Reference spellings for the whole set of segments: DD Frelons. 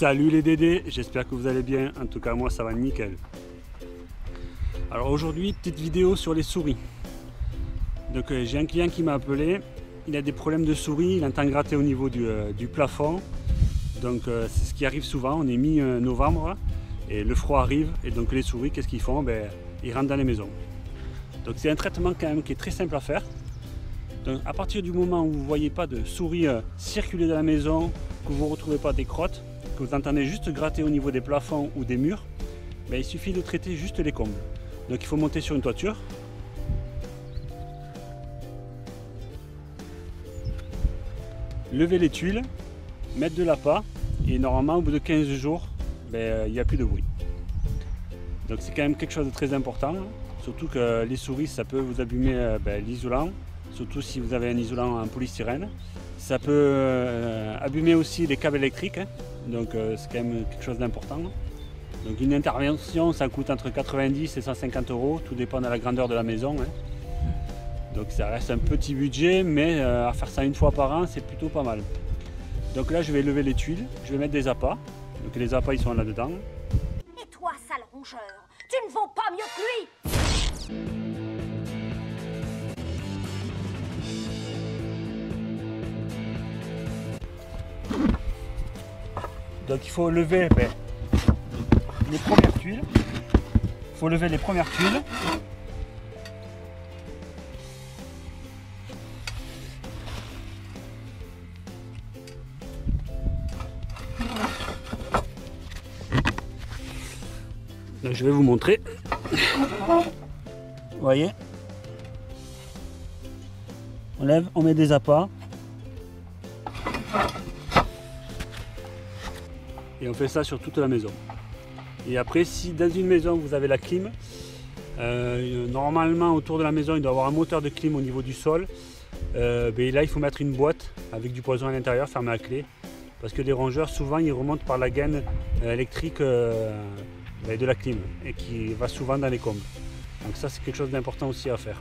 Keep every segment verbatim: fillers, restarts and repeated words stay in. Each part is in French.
Salut les D D, j'espère que vous allez bien, en tout cas moi ça va nickel. Alors aujourd'hui, petite vidéo sur les souris. Donc euh, j'ai un client qui m'a appelé, il a des problèmes de souris, il entend gratter au niveau du, euh, du plafond. Donc euh, c'est ce qui arrive souvent, on est mi-novembre et le froid arrive et donc les souris, qu'est-ce qu'ils font? Ben, ils rentrent dans les maisons. Donc c'est un traitement quand même qui est très simple à faire. Donc à partir du moment où vous ne voyez pas de souris euh, circuler dans la maison, que vous ne retrouvez pas des crottes, que vous entendez juste gratter au niveau des plafonds ou des murs, ben, il suffit de traiter juste les combles. Donc il faut monter sur une toiture. Lever les tuiles, mettre de l'appât et normalement au bout de quinze jours, ben, il n'y a plus de bruit. Donc c'est quand même quelque chose de très important, surtout que les souris ça peut vous abîmer ben, l'isolant, surtout si vous avez un isolant en polystyrène. Ça peut euh, abîmer aussi les câbles électriques, hein, donc euh, c'est quand même quelque chose d'important. Donc une intervention ça coûte entre quatre-vingt-dix et cent cinquante euros, tout dépend de la grandeur de la maison. Hein. Donc ça reste un petit budget, mais euh, à faire ça une fois par an c'est plutôt pas mal. Donc là je vais lever les tuiles, je vais mettre des appâts, donc les appâts ils sont là-dedans. Et toi sale rongeur, tu ne vaux pas mieux que lui! Donc il faut lever ben, les premières tuiles. Il faut lever les premières tuiles. Donc je vais vous montrer. Vous voyez, on lève, on met des appâts. Et on fait ça sur toute la maison. Et après, si dans une maison vous avez la clim, euh, normalement autour de la maison il doit y avoir un moteur de clim au niveau du sol. Euh, ben là il faut mettre une boîte avec du poison à l'intérieur, fermée à clé, parce que les rongeurs souvent ils remontent par la gaine électrique euh, ben, de la clim et qui va souvent dans les combles. Donc ça c'est quelque chose d'important aussi à faire.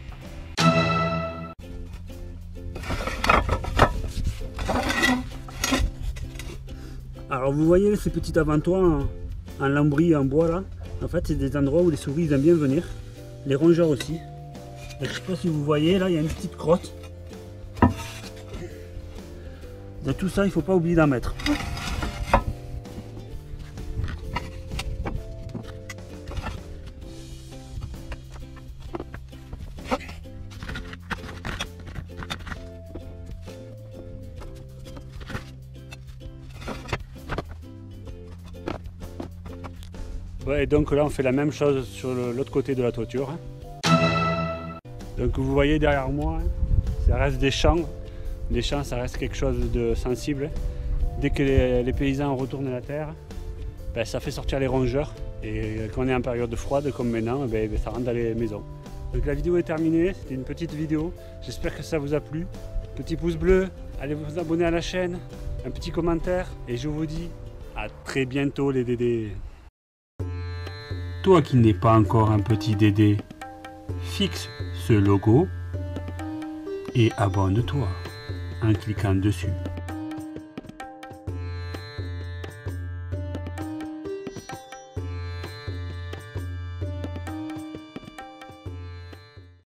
Alors vous voyez ces petits avant-toits en, en lambris, en bois là, en fait c'est des endroits où les souris aiment bien venir, les rongeurs aussi. Donc, je ne sais pas si vous voyez, là il y a une petite crotte. De tout ça il ne faut pas oublier d'en mettre. Et donc là on fait la même chose sur l'autre côté de la toiture. Donc vous voyez derrière moi, ça reste des champs. Les champs ça reste quelque chose de sensible. Dès que les, les paysans retournent la terre, ben, ça fait sortir les rongeurs. Et quand on est en période froide comme maintenant, ben, ça rentre dans les maisons. Donc la vidéo est terminée, c'était une petite vidéo. J'espère que ça vous a plu. Petit pouce bleu, allez vous abonner à la chaîne, un petit commentaire. Et je vous dis à très bientôt les D D. Toi qui n'es pas encore un petit D D, fixe ce logo et abonne-toi en cliquant dessus.